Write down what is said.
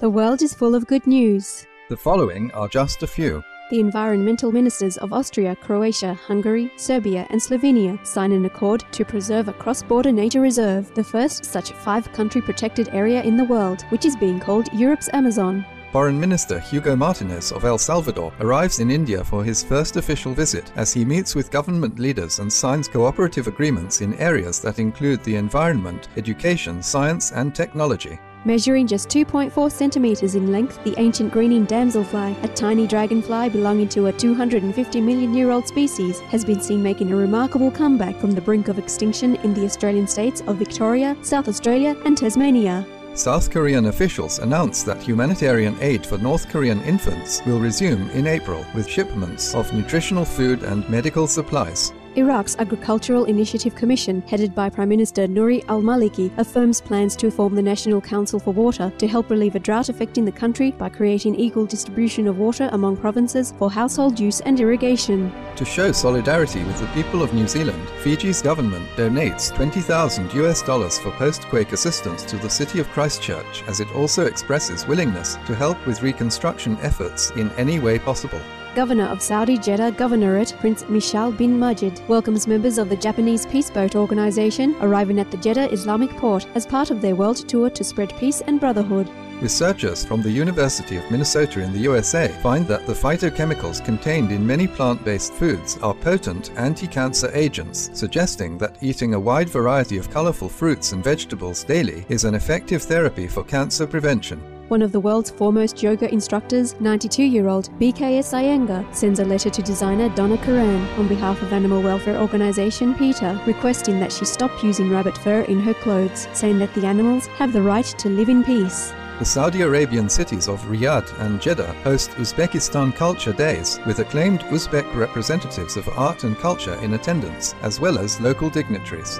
The world is full of good news. The following are just a few. The environmental ministers of Austria, Croatia, Hungary, Serbia and Slovenia sign an accord to preserve a cross-border nature reserve, the first such five-country protected area in the world, which is being called Europe's Amazon. Foreign Minister Hugo Martinez of El Salvador arrives in India for his first official visit as he meets with government leaders and signs cooperative agreements in areas that include the environment, education, science and technology. Measuring just 2.4 centimetres in length, the ancient Greenling damselfly, a tiny dragonfly belonging to a 250-million-year-old species, has been seen making a remarkable comeback from the brink of extinction in the Australian states of Victoria, South Australia and Tasmania. South Korean officials announced that humanitarian aid for North Korean infants will resume in April with shipments of nutritional food and medical supplies. Iraq's Agricultural Initiative Commission, headed by Prime Minister Nouri al-Maliki, affirms plans to form the National Council for Water to help relieve a drought affecting the country by creating equal distribution of water among provinces for household use and irrigation. To show solidarity with the people of New Zealand, Fiji's government donates $20,000 for post-quake assistance to the city of Christchurch, as it also expresses willingness to help with reconstruction efforts in any way possible. Governor of Saudi Jeddah Governorate, Prince Mishaal bin Majid, welcomes members of the Japanese Peace Boat Organization arriving at the Jeddah Islamic Port as part of their world tour to spread peace and brotherhood. Researchers from the University of Minnesota in the USA find that the phytochemicals contained in many plant-based foods are potent anti-cancer agents, suggesting that eating a wide variety of colorful fruits and vegetables daily is an effective therapy for cancer prevention. One of the world's foremost yoga instructors, 92-year-old BKS Iyengar, sends a letter to designer Donna Karan on behalf of animal welfare organisation PETA, requesting that she stop using rabbit fur in her clothes, saying that the animals have the right to live in peace. The Saudi Arabian cities of Riyadh and Jeddah host Uzbekistan Culture Days, with acclaimed Uzbek representatives of art and culture in attendance, as well as local dignitaries.